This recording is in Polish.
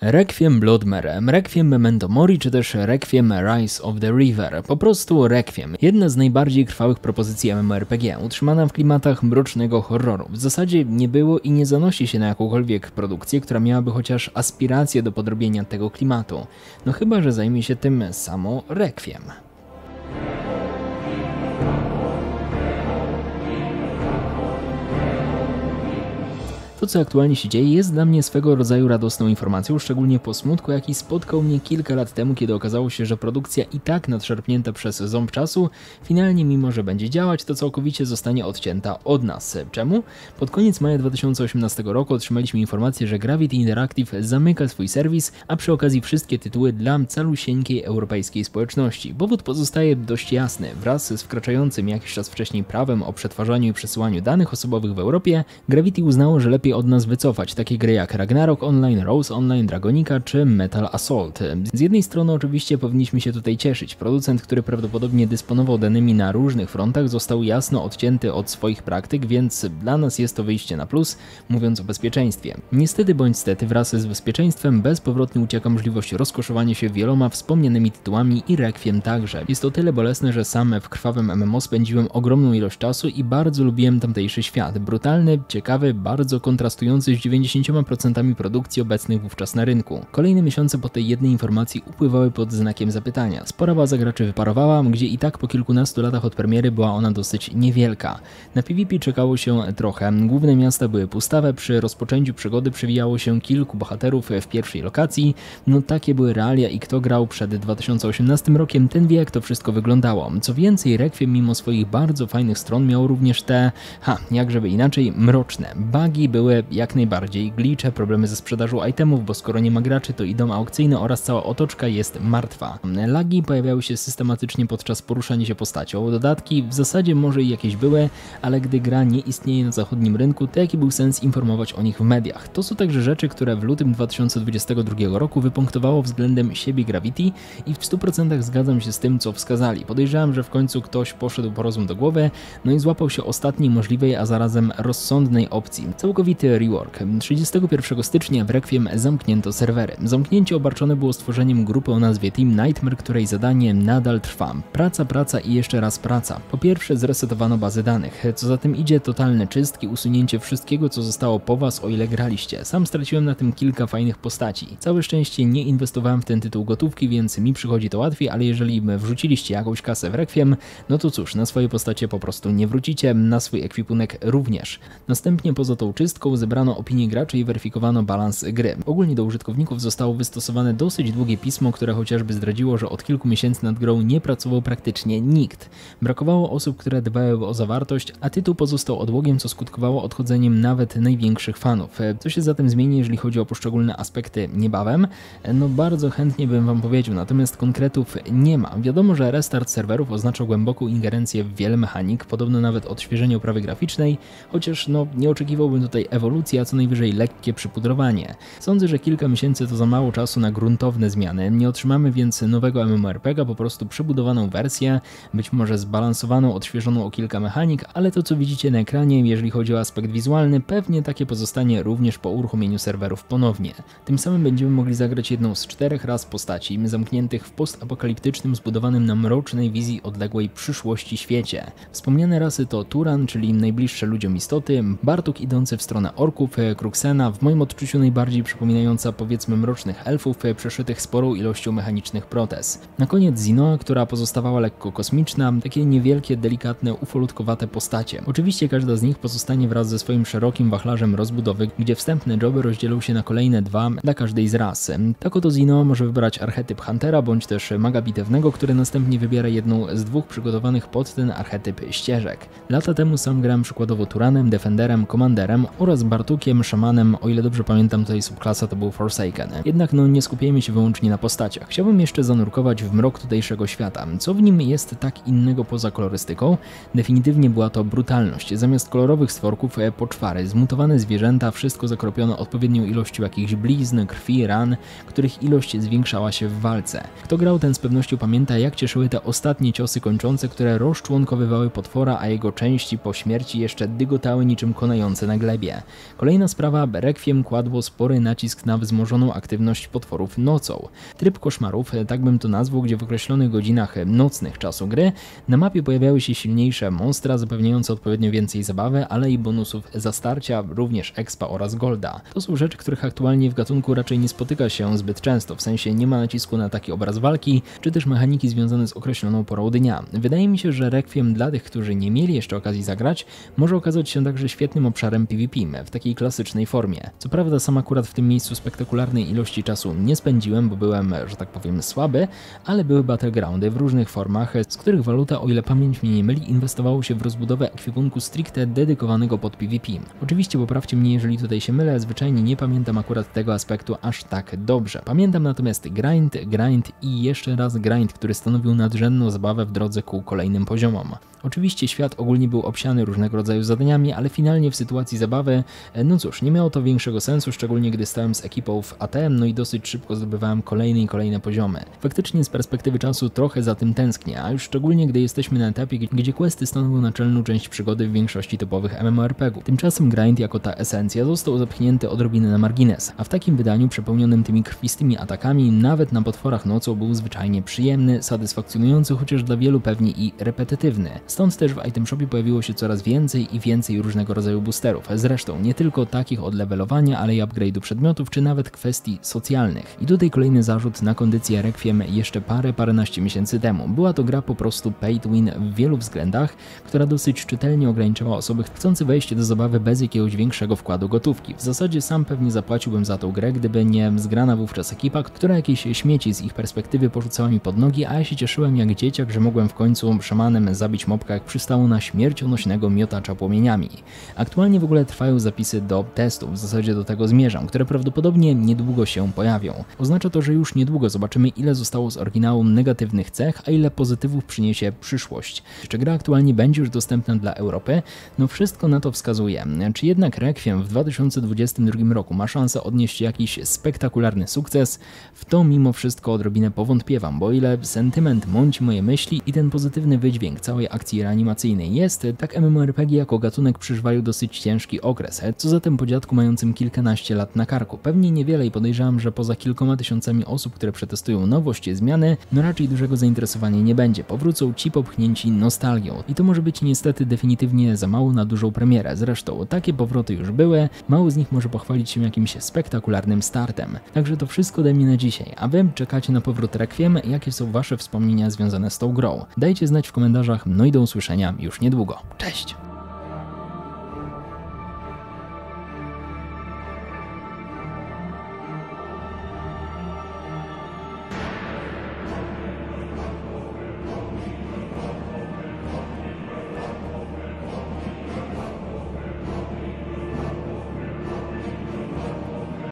Requiem Bloodmere, Requiem Memento Mori czy też Requiem Rise of the River, po prostu Requiem, jedna z najbardziej krwawych propozycji MMORPG, utrzymana w klimatach mrocznego horroru. W zasadzie nie było i nie zanosi się na jakąkolwiek produkcję, która miałaby chociaż aspirację do podrobienia tego klimatu, no chyba że zajmie się tym samo Requiem. To, co aktualnie się dzieje, jest dla mnie swego rodzaju radosną informacją, szczególnie po smutku, jaki spotkał mnie kilka lat temu, kiedy okazało się, że produkcja i tak nadszarpnięta przez ząb czasu, finalnie mimo, że będzie działać, to całkowicie zostanie odcięta od nas. Czemu? Pod koniec maja 2018 roku otrzymaliśmy informację, że Gravity Interactive zamyka swój serwis, a przy okazji wszystkie tytuły dla calusieńkiej europejskiej społeczności. Powód pozostaje dość jasny. Wraz z wkraczającym jakiś czas wcześniej prawem o przetwarzaniu i przesyłaniu danych osobowych w Europie, Gravity uznało, że lepiej od nas wycofać takie gry jak Ragnarok Online, Rose Online, Dragonica czy Metal Assault. Z jednej strony oczywiście powinniśmy się tutaj cieszyć. Producent, który prawdopodobnie dysponował danymi na różnych frontach, został jasno odcięty od swoich praktyk, więc dla nas jest to wyjście na plus, mówiąc o bezpieczeństwie. Niestety bądź stety, wraz z bezpieczeństwem bezpowrotnie ucieka możliwość rozkoszowania się wieloma wspomnianymi tytułami i Requiem także. Jest to tyle bolesne, że sam w krwawym MMO spędziłem ogromną ilość czasu i bardzo lubiłem tamtejszy świat. Brutalny, ciekawy, bardzo kontrastujący z 90% produkcji obecnych wówczas na rynku. Kolejne miesiące po tej jednej informacji upływały pod znakiem zapytania. Spora baza graczy wyparowała, gdzie i tak po kilkunastu latach od premiery była ona dosyć niewielka. Na PvP czekało się trochę, główne miasta były pustawe, przy rozpoczęciu przygody przewijało się kilku bohaterów w pierwszej lokacji. No takie były realia i kto grał przed 2018 rokiem, ten wie, jak to wszystko wyglądało. Co więcej, Requiem mimo swoich bardzo fajnych stron miał również te, jakżeby inaczej, mroczne bugi, były jak najbardziej glitche, problemy ze sprzedażą itemów, bo skoro nie ma graczy, to i dom aukcyjny oraz cała otoczka jest martwa. Lagi pojawiały się systematycznie podczas poruszania się postacią, dodatki w zasadzie może i jakieś były, ale gdy gra nie istnieje na zachodnim rynku, to jaki był sens informować o nich w mediach? To są także rzeczy, które w lutym 2022 roku wypunktowało względem siebie Gravity i w 100% zgadzam się z tym, co wskazali. Podejrzewam, że w końcu ktoś poszedł po rozum do głowy, no i złapał się ostatniej możliwej, a zarazem rozsądnej opcji. Całkowity rework. 31 stycznia w Requiem zamknięto serwery. Zamknięcie obarczone było stworzeniem grupy o nazwie Team Nightmare, której zadanie nadal trwa. Praca i jeszcze raz praca. Po pierwsze zresetowano bazę danych. Co za tym idzie, totalne czystki, usunięcie wszystkiego, co zostało po was, o ile graliście. Sam straciłem na tym kilka fajnych postaci. Całe szczęście nie inwestowałem w ten tytuł gotówki, więc mi przychodzi to łatwiej, ale jeżeli wrzuciliście jakąś kasę w Requiem, no to cóż, na swoje postacie po prostu nie wrócicie, na swój ekwipunek również. Następnie poza tą czystką zebrano opinie graczy i weryfikowano balans gry. Ogólnie do użytkowników zostało wystosowane dosyć długie pismo, które chociażby zdradziło, że od kilku miesięcy nad grą nie pracował praktycznie nikt. Brakowało osób, które dbały o zawartość, a tytuł pozostał odłogiem, co skutkowało odchodzeniem nawet największych fanów. Co się zatem zmieni, jeżeli chodzi o poszczególne aspekty niebawem? No bardzo chętnie bym wam powiedział, natomiast konkretów nie ma. Wiadomo, że restart serwerów oznaczał głęboką ingerencję w wiele mechanik, podobno nawet odświeżenie oprawy graficznej, chociaż no nie oczekiwałbym tutaj ewolucji, a co najwyżej lekkie przypudrowanie. Sądzę, że kilka miesięcy to za mało czasu na gruntowne zmiany. Nie otrzymamy więc nowego MMORPG, po prostu przebudowaną wersję, być może zbalansowaną, odświeżoną o kilka mechanik, ale to, co widzicie na ekranie, jeżeli chodzi o aspekt wizualny, pewnie takie pozostanie również po uruchomieniu serwerów ponownie. Tym samym będziemy mogli zagrać jedną z 4 raz postaci zamkniętych w postapokaliptycznym, zbudowanym na mrocznej wizji odległej przyszłości świecie. Wspomniane rasy to Turan, czyli najbliższe ludziom istoty, Bartuk idący w stronę orków, Kruksena, w moim odczuciu najbardziej przypominająca powiedzmy mrocznych elfów, przeszytych sporą ilością mechanicznych protez. Na koniec Zinoa, która pozostawała lekko kosmiczna, takie niewielkie, delikatne, ufolutkowate postacie. Oczywiście każda z nich pozostanie wraz ze swoim szerokim wachlarzem rozbudowy, gdzie wstępne joby rozdzielą się na kolejne 2 dla każdej z ras. Tak oto Zinoa może wybrać archetyp Huntera, bądź też maga bitewnego, który następnie wybiera jedną z 2 przygotowanych pod ten archetyp ścieżek. Lata temu sam grałem przykładowo Turanem, Defenderem, Commanderem oraz Bartukiem, Shamanem, o ile dobrze pamiętam tutaj subklasa to był Forsaken. Jednak no nie skupiajmy się wyłącznie na postaciach. Chciałbym jeszcze zanurkować w mrok tutejszego świata. Co w nim jest tak innego poza kolorystyką? Definitywnie była to brutalność. Zamiast kolorowych stworków poczwary, zmutowane zwierzęta, wszystko zakropione odpowiednią ilością jakichś blizn, krwi, ran, których ilość zwiększała się w walce. Kto grał, ten z pewnością pamięta, jak cieszyły te ostatnie ciosy kończące, które rozczłonkowywały potwora, a jego części po śmierci jeszcze dygotały niczym konające na glebie. grę. Kolejna sprawa, Requiem kładło spory nacisk na wzmożoną aktywność potworów nocą. Tryb koszmarów, tak bym to nazwał, gdzie w określonych godzinach nocnych czasu gry na mapie pojawiały się silniejsze monstra zapewniające odpowiednio więcej zabawy, ale i bonusów za starcia, również expa oraz golda. To są rzeczy, których aktualnie w gatunku raczej nie spotyka się zbyt często, w sensie nie ma nacisku na taki obraz walki, czy też mechaniki związane z określoną porą dnia. Wydaje mi się, że Requiem dla tych, którzy nie mieli jeszcze okazji zagrać, może okazać się także świetnym obszarem PvP w takiej klasycznej formie. Co prawda sam akurat w tym miejscu spektakularnej ilości czasu nie spędziłem, bo byłem, że tak powiem, słaby, ale były battlegroundy w różnych formach, z których waluta, o ile pamięć mnie nie myli, inwestowało się w rozbudowę ekwipunku stricte dedykowanego pod PvP. Oczywiście poprawcie mnie, jeżeli tutaj się mylę, zwyczajnie nie pamiętam akurat tego aspektu aż tak dobrze. Pamiętam natomiast grind i jeszcze raz grind, który stanowił nadrzędną zabawę w drodze ku kolejnym poziomom. Oczywiście świat ogólnie był obsiany różnego rodzaju zadaniami, ale finalnie w sytuacji zabawy, no cóż, nie miało to większego sensu, szczególnie gdy stałem z ekipą w ATM, no i dosyć szybko zdobywałem kolejne i kolejne poziomy. Faktycznie z perspektywy czasu trochę za tym tęsknię, a już szczególnie gdy jesteśmy na etapie, gdzie questy stanowią naczelną część przygody w większości topowych MMORPG-ów. Tymczasem grind jako ta esencja został zapchnięty odrobinę na margines, a w takim wydaniu przepełnionym tymi krwistymi atakami nawet na potworach nocą był zwyczajnie przyjemny, satysfakcjonujący, chociaż dla wielu pewnie i repetytywny. Stąd też w item shopie pojawiło się coraz więcej i więcej różnego rodzaju boosterów, zresztą nie tylko takich od levelowania, ale i upgrade'u przedmiotów, czy nawet kwestii socjalnych. I tutaj kolejny zarzut na kondycję Requiem jeszcze paręnaście miesięcy temu. Była to gra po prostu pay to win w wielu względach, która dosyć czytelnie ograniczała osoby chcące wejść do zabawy bez jakiegoś większego wkładu gotówki. W zasadzie sam pewnie zapłaciłbym za tą grę, gdyby nie zgrana wówczas ekipa, która jakieś śmieci z ich perspektywy porzucała mi pod nogi, a ja się cieszyłem jak dzieciak, że mogłem w końcu szamanem zabić mobka, jak przystało na śmiercionośnego miotacza płomieniami. Aktualnie w ogóle trwają zapisy do testów, w zasadzie do tego zmierzam, które prawdopodobnie niedługo się pojawią. Oznacza to, że już niedługo zobaczymy, ile zostało z oryginału negatywnych cech, a ile pozytywów przyniesie przyszłość. Czy gra aktualnie będzie już dostępna dla Europy? No wszystko na to wskazuje. Czy jednak Requiem w 2022 roku ma szansę odnieść jakiś spektakularny sukces? W to mimo wszystko odrobinę powątpiewam, bo o ile sentyment mąci moje myśli i ten pozytywny wydźwięk całej akcji reanimacyjnej jest, tak MMORPG jako gatunek przeżywają dosyć ciężki okres, co zatem po dziadku mającym kilkanaście lat na karku. Pewnie niewiele i podejrzewam, że poza kilkoma tysiącami osób, które przetestują nowość i zmiany, no raczej dużego zainteresowania nie będzie. Powrócą ci popchnięci nostalgią. I to może być niestety definitywnie za mało na dużą premierę. Zresztą takie powroty już były, mało z nich może pochwalić się jakimś spektakularnym startem. Także to wszystko ode mnie na dzisiaj, a wy czekacie na powrót Requiem, jakie są wasze wspomnienia związane z tą grą. Dajcie znać w komentarzach, no i do usłyszenia już niedługo. Cześć!